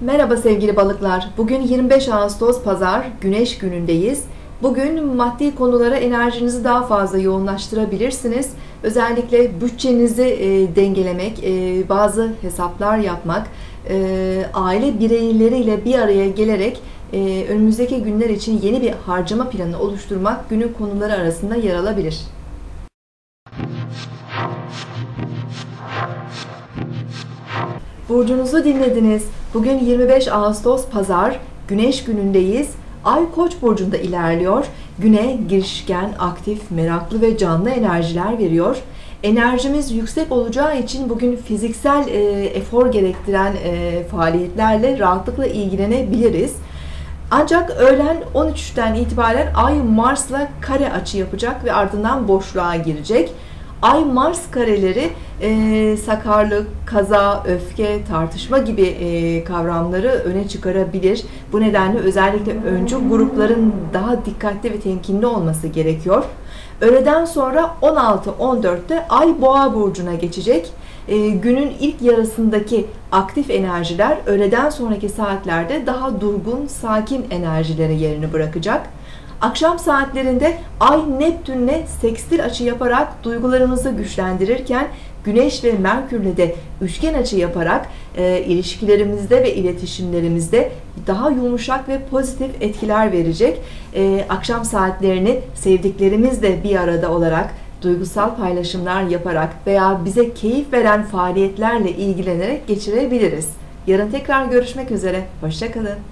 Merhaba sevgili balıklar. Bugün 25 Ağustos Pazar, Güneş günündeyiz. Bugün maddi konulara enerjinizi daha fazla yoğunlaştırabilirsiniz. Özellikle bütçenizi dengelemek, bazı hesaplar yapmak, aile bireyleriyle bir araya gelerek önümüzdeki günler için yeni bir harcama planı oluşturmak günün konuları arasında yer alabilir. Burcunuzu dinlediniz. Bugün 25 Ağustos Pazar, Güneş günündeyiz. Ay Koç burcunda ilerliyor. Güne girişken, aktif, meraklı ve canlı enerjiler veriyor. Enerjimiz yüksek olacağı için bugün fiziksel efor gerektiren faaliyetlerle rahatlıkla ilgilenebiliriz. Ancak öğlen 13'ten itibaren Ay Mars'la kare açı yapacak ve ardından boşluğa girecek. Ay Mars kareleri sakarlık, kaza, öfke, tartışma gibi kavramları öne çıkarabilir. Bu nedenle özellikle öncü grupların daha dikkatli ve temkinli olması gerekiyor. Öğleden sonra 16-14'te Ay Boğa burcuna geçecek. Günün ilk yarısındaki aktif enerjiler öğleden sonraki saatlerde daha durgun, sakin enerjilere yerini bırakacak. Akşam saatlerinde Ay Neptün'le sekstil açı yaparak duygularımızı güçlendirirken Güneş ve Merkür'le de üçgen açı yaparak ilişkilerimizde ve iletişimlerimizde daha yumuşak ve pozitif etkiler verecek. Akşam saatlerini sevdiklerimizle bir arada olarak, duygusal paylaşımlar yaparak veya bize keyif veren faaliyetlerle ilgilenerek geçirebiliriz. Yarın tekrar görüşmek üzere. Hoşça kalın.